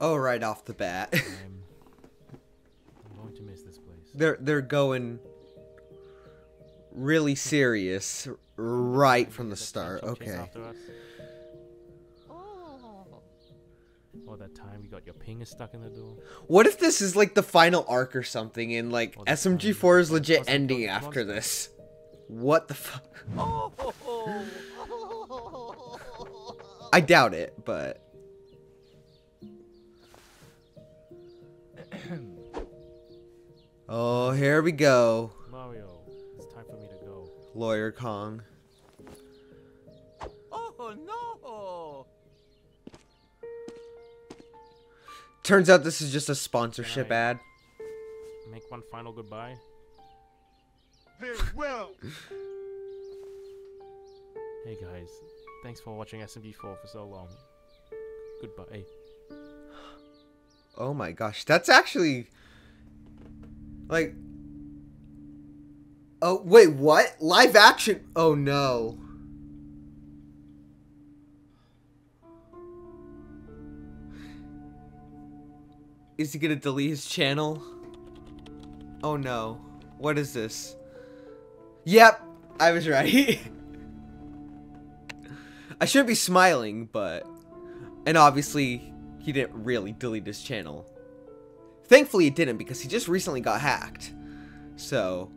Oh, right off the bat. I'm going to miss this place. They're going really serious right from the start. Okay. All that time you got your ping stuck in the door. What if this is like the final arc or something, and like SMG4 is legit ending after this? What the fuck? I doubt it, but oh, here we go. Mario, it's time for me to go. Lawyer Kong. Oh no! Turns out this is just a sponsorship ad. Make one final goodbye. Very well. Hey guys, thanks for watching SMG4 for so long. Goodbye. Oh my gosh, that's actually like... Oh wait, what? Live action? Oh no. Is he gonna delete his channel? Oh no. What is this? Yep, I was right. I shouldn't be smiling, but... And obviously, he didn't really delete his channel. Thankfully, he didn't, because he just recently got hacked. So...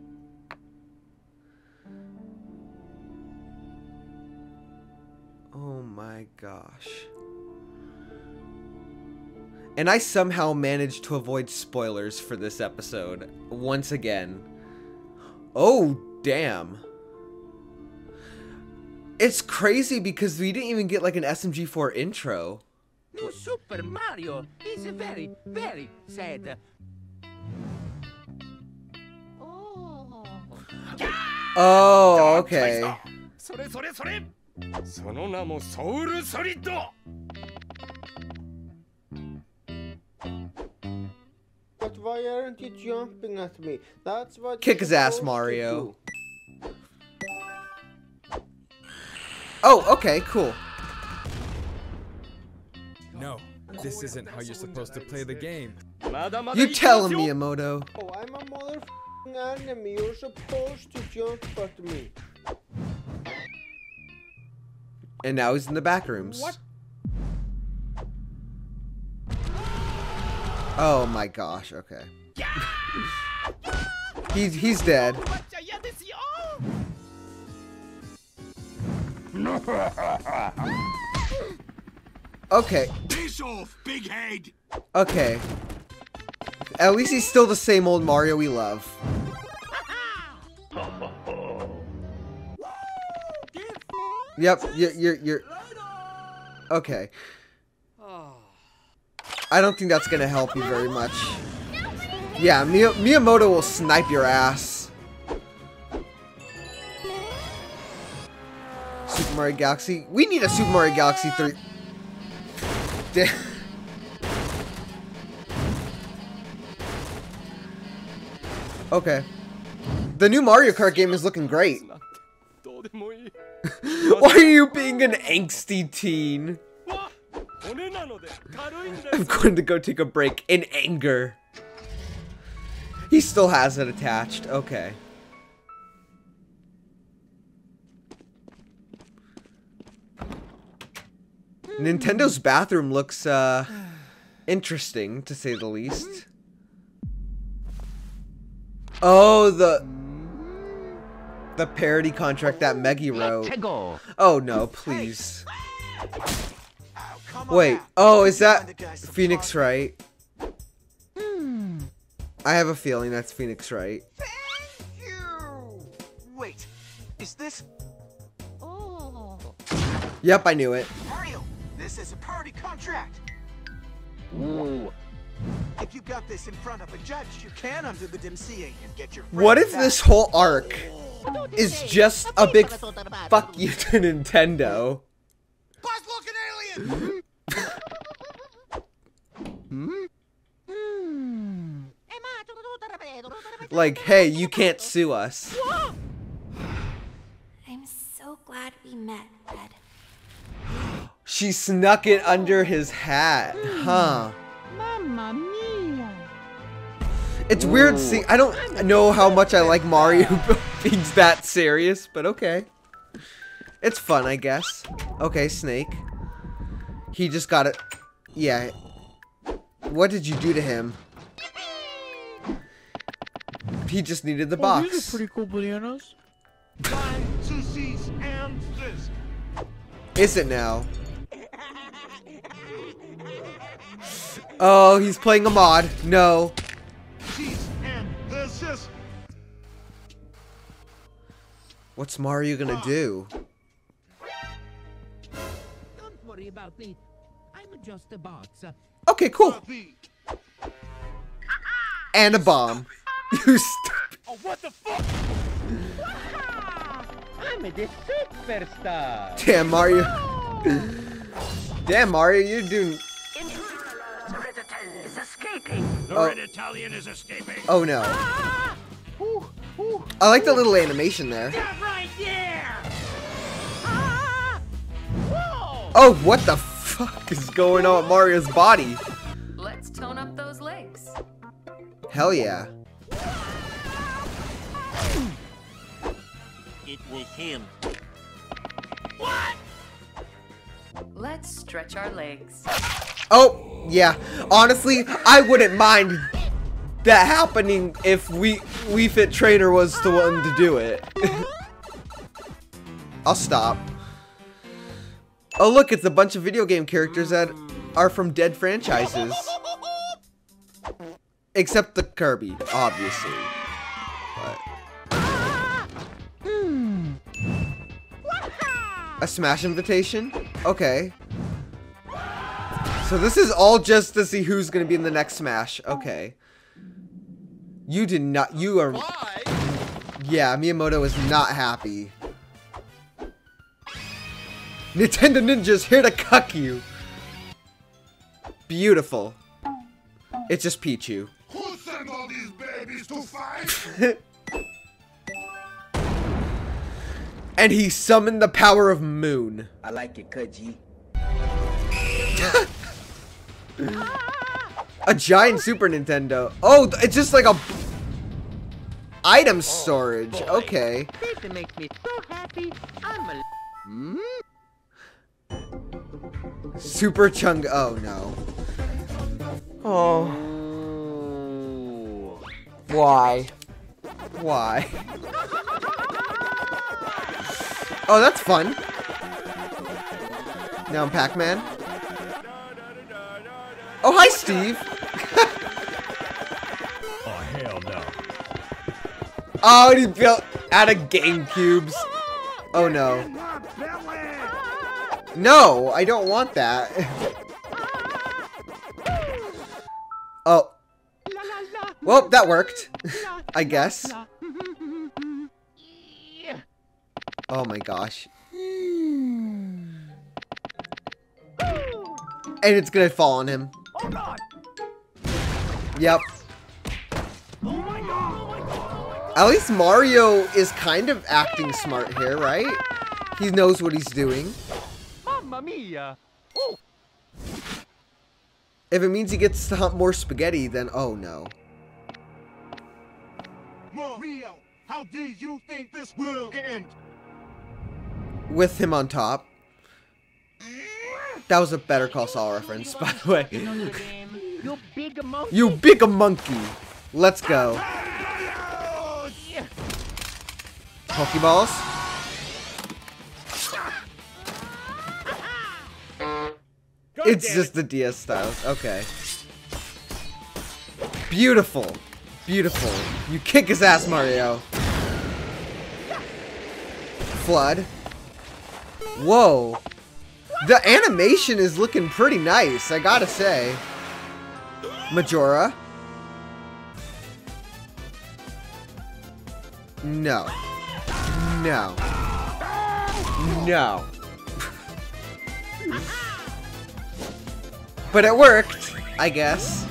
Oh my gosh. And I somehow managed to avoid spoilers for this episode, once again. Oh, damn. It's crazy because we didn't even get like an SMG4 intro. New Super Mario is very, very sad. Oh, oh okay. But why aren't you jumping at me? That's what. Kick his ass, Mario. Oh, okay, cool. No, this isn't how you're supposed to play the game. You tell him, Miyamoto. Oh, I'm a motherfucking enemy. You're supposed to jump at me. And now he's in the back rooms. What? Oh my gosh, okay. He's dead. Okay. Piss off, big head. Okay. At least he's still the same old Mario we love. Yep, you're okay. I don't think that's gonna help you very much. Yeah, Miyamoto will snipe your ass. Super Mario Galaxy. We need a Super Mario Galaxy 3. Okay. The new Mario Kart game is looking great. Why are you being an angsty teen? I'm going to go take a break in anger. He still has it attached. Okay. Nintendo's bathroom looks, interesting, to say the least. Oh, the parody contract that Meggy wrote. Oh, no, please. Wait, oh, is that Phoenix Wright? I have a feeling that's Phoenix Wright. Thank you! Wait, is this... Oh. Yep, I knew it. Mario, this is a party contract. Ooh. If you got this in front of a judge, you can undo the DMCA and get your... What if this whole arc is just a big fuck you to Nintendo? Buzz-looking alien! Like, hey, you can't sue us. I'm so glad we met, Ed. She snuck it under his hat, huh? It's weird seeing. I don't know how much I like Mario being that serious, but okay. It's fun, I guess. Okay, Snake. He just got it. Yeah. What did you do to him? He just needed the box. These are pretty cool bananas. Is it now? Oh, he's playing a mod. No. What's Mario gonna do? Don't worry about me. I'm just a box. Okay, cool. And a bomb. You stupid. Oh, what the fuck? I'm a superstar. Damn, Mario. Damn, Mario, you're doing. The red Italian is escaping. Oh no. Ah! Ooh, ooh, I like the little animation there. Right there. Ah! Oh, what the fuck is going on with Mario's body? Let's tone up those legs. Hell yeah. It was him. What? Let's stretch our legs. Oh, yeah. Honestly, I wouldn't mind that happening if Wii Fit Trainer was the one to do it. I'll stop. Oh, look, it's a bunch of video game characters that are from dead franchises. Except the Kirby, obviously. But. A Smash invitation? Okay. So this is all just to see who's gonna be in the next Smash. Okay. You did not. You are. Yeah, Miyamoto is not happy. Nintendo Ninja's here to cuck you. Beautiful. It's just Pichu. Who sent all these babies to fight? And he summoned the power of Moon. I like it, Kudji. A giant Super Nintendo. Oh, it's just like a item storage. Okay. Super Chung. Oh no. Oh. Why? Why? Oh, that's fun. Now I'm Pac-Man. Oh, hi, Steve. Oh, hell no. Oh, and he built out of Game Cubes. Oh, no. No, I don't want that. Oh. Well, that worked. I guess. Oh, my gosh. And it's gonna fall on him. Oh God. Yep. Oh my God. Oh my God. Oh my God. At least Mario is kind of acting smart here, right? He knows what he's doing. Mamma mia. Oh. If it means he gets to hunt more spaghetti, then oh no. Mario, how do you think this will end? With him on top. That was a Better Call Saul reference, by the way. You big a monkey. Let's go. Pokeballs. It's just the DS styles. Okay. Beautiful. Beautiful. You kick his ass, Mario. Flood. Whoa. The animation is looking pretty nice, I gotta say. Majora. No. No. No. But it worked, I guess.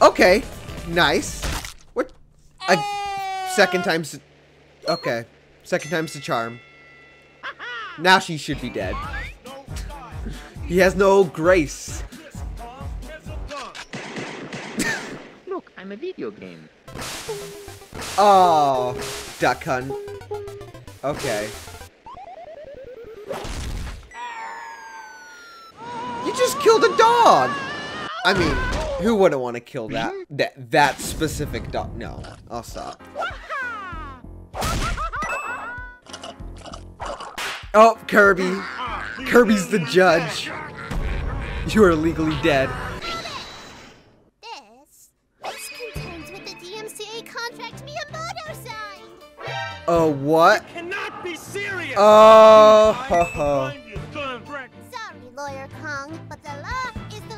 Okay. Nice. What? Okay. Second time's the charm. Now she should be dead. He has no grace. Look, I'm a video game. Oh, Duck Hunt. Okay. You just killed a dog! I mean, who wouldn't want to kill that specific dog? No, I'll stop. Oh, Kirby. Kirby's the judge. You are legally dead. This contains what the DMCA contract Miyamoto signed. Oh, what? It cannot be serious. Oh, ho, ho. Sorry, Lawyer Kong, but the law is the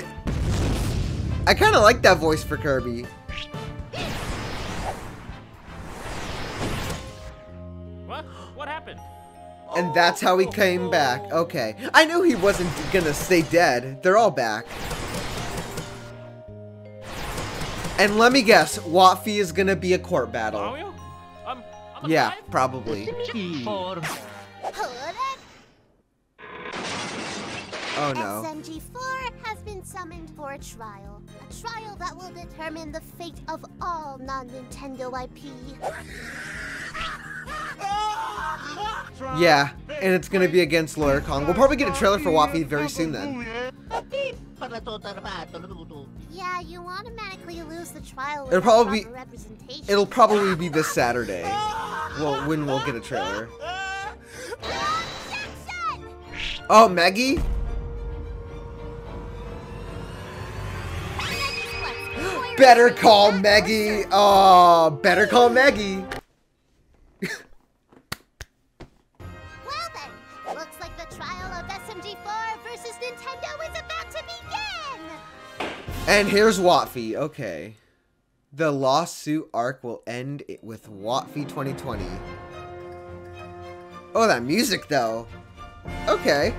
law. I kind of like that voice for Kirby. What happened? And that's how he came back. Okay. I knew he wasn't gonna stay dead. They're all back. And let me guess, WotFi is gonna be a court battle. Yeah, probably. Oh no. SMG4 has been summoned for a trial that will determine the fate of all non-Nintendo IP. Yeah, and it's gonna be against Lawyer Kong. We'll probably get a trailer for WotFi very soon then. Yeah, you automatically lose the trial. It'll probably be this Saturday. Well, when we'll get a trailer. Oh, Meggy? Better call Meggy. Oh, better call Meggy. And here's WotFi. Okay. The lawsuit arc will end with WotFi 2020. Oh, that music though. Okay.